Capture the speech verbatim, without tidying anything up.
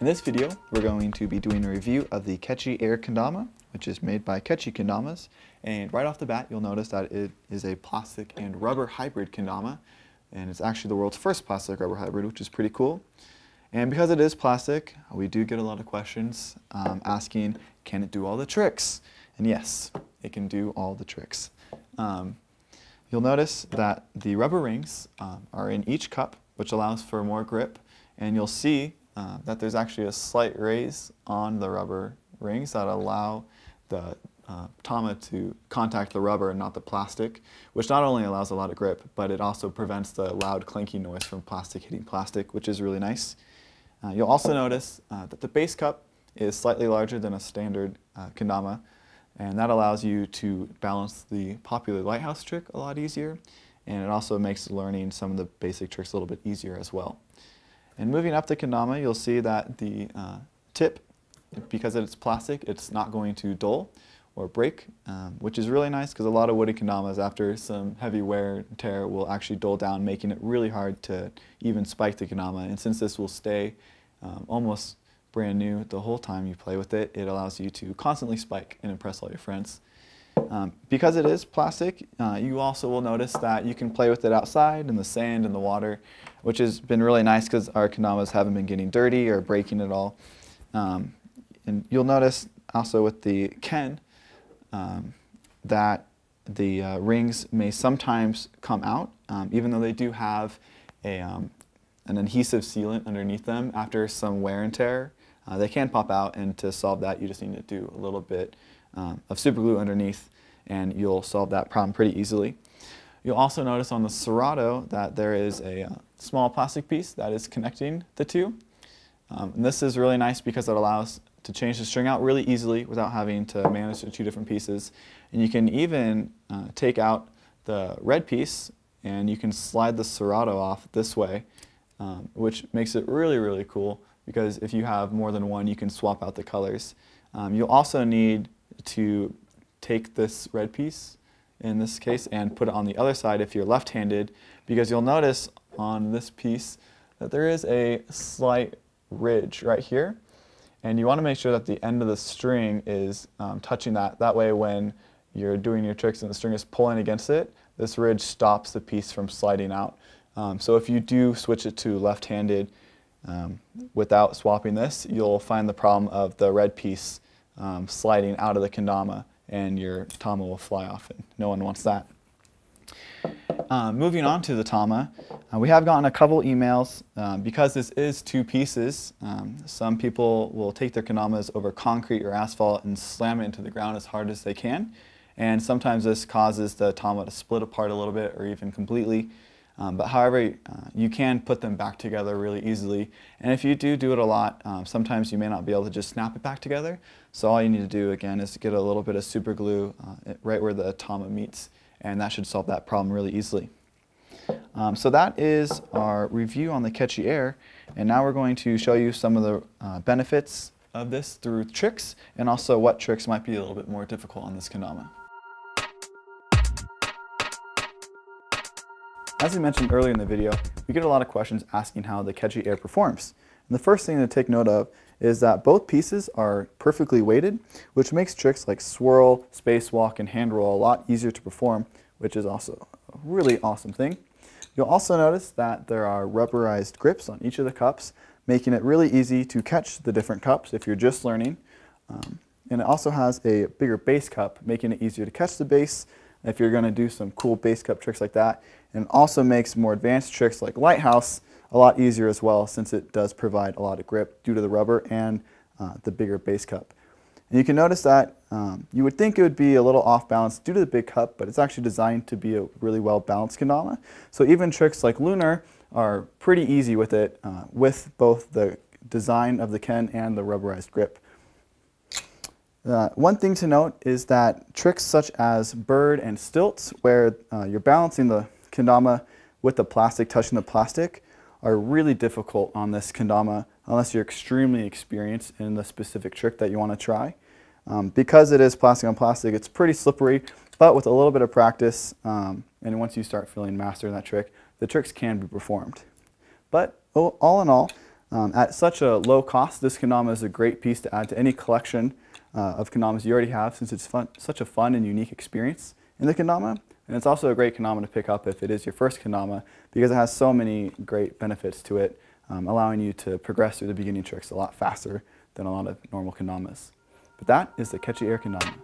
In this video, we're going to be doing a review of the Catchy Air Kendama, which is made by Catchy Kendamas. And right off the bat, you'll notice that it is a plastic and rubber hybrid kendama. And it's actually the world's first plastic rubber hybrid, which is pretty cool. And because it is plastic, we do get a lot of questions um, asking, can it do all the tricks? And yes, it can do all the tricks. Um, you'll notice that the rubber rings um, are in each cup, which allows for more grip. And you'll see Uh, that there's actually a slight raise on the rubber rings that allow the uh, tama to contact the rubber and not the plastic, which not only allows a lot of grip, but it also prevents the loud clanking noise from plastic hitting plastic, which is really nice. Uh, you'll also notice uh, that the base cup is slightly larger than a standard uh, kendama, and that allows you to balance the popular lighthouse trick a lot easier, and it also makes learning some of the basic tricks a little bit easier as well. And moving up the kendama, you'll see that the uh, tip, because it's plastic, it's not going to dull or break, um, which is really nice because a lot of wooden kendamas, after some heavy wear and tear, will actually dull down, making it really hard to even spike the kendama. And since this will stay um, almost brand new the whole time you play with it, it allows you to constantly spike and impress all your friends. Um, because it is plastic, uh, you also will notice that you can play with it outside in the sand and the water, which has been really nice because our kendamas haven't been getting dirty or breaking at all. Um, and you'll notice also with the ken um, that the uh, rings may sometimes come out, um, even though they do have a, um, an adhesive sealant underneath them after some wear and tear. Uh, they can pop out, and to solve that, you just need to do a little bit Um, of super glue underneath, and you'll solve that problem pretty easily. You'll also notice on the Serato that there is a uh, small plastic piece that is connecting the two. Um, and this is really nice because it allows to change the string out really easily without having to manage the two different pieces. And you can even uh, take out the red piece and you can slide the Serato off this way, um, which makes it really, really cool because if you have more than one, you can swap out the colors. Um, you'll also need to take this red piece in this case and put it on the other side if you're left-handed, because you'll notice on this piece that there is a slight ridge right here, and you want to make sure that the end of the string is um, touching that. That way when you're doing your tricks and the string is pulling against it, this ridge stops the piece from sliding out. Um, so if you do switch it to left-handed um, without swapping this, you'll find the problem of the red piece Um, sliding out of the kendama, and your tama will fly off, and no one wants that. Uh, moving on to the tama, uh, we have gotten a couple emails uh, because this is two pieces. Um, some people will take their kendamas over concrete or asphalt and slam it into the ground as hard as they can, and sometimes this causes the tama to split apart a little bit or even completely. Um, but however, uh, you can put them back together really easily. And if you do do it a lot, um, sometimes you may not be able to just snap it back together. So all you need to do, again, is get a little bit of super glue uh, right where the tama meets, and that should solve that problem really easily. Um, so that is our review on the Catchy Air. And now we're going to show you some of the uh, benefits of this through tricks, and also what tricks might be a little bit more difficult on this kendama. As we mentioned earlier in the video, we get a lot of questions asking how the Catchy Air performs. And the first thing to take note of is that both pieces are perfectly weighted, which makes tricks like swirl, spacewalk, and hand roll a lot easier to perform, which is also a really awesome thing. You'll also notice that there are rubberized grips on each of the cups, making it really easy to catch the different cups if you're just learning. Um, and it also has a bigger base cup, making it easier to catch the base if you're going to do some cool base cup tricks like that, and also makes more advanced tricks like lighthouse a lot easier as well, since it does provide a lot of grip due to the rubber and uh, the bigger base cup. And you can notice that um, you would think it would be a little off balance due to the big cup, but it's actually designed to be a really well balanced kendama. So even tricks like lunar are pretty easy with it, uh, with both the design of the ken and the rubberized grip. Uh, one thing to note is that tricks such as bird and stilts, where uh, you're balancing the kendama with the plastic touching the plastic, are really difficult on this kendama unless you're extremely experienced in the specific trick that you want to try. Um, because it is plastic on plastic, it's pretty slippery, but with a little bit of practice um, and once you start feeling master in that trick, the tricks can be performed. But all in all, Um, at such a low cost, this kendama is a great piece to add to any collection uh, of kendamas you already have, since it's fun, such a fun and unique experience in the kendama. And it's also a great kendama to pick up if it is your first kendama, because it has so many great benefits to it, um, allowing you to progress through the beginning tricks a lot faster than a lot of normal kendamas. But that is the Catchy Air Kendama.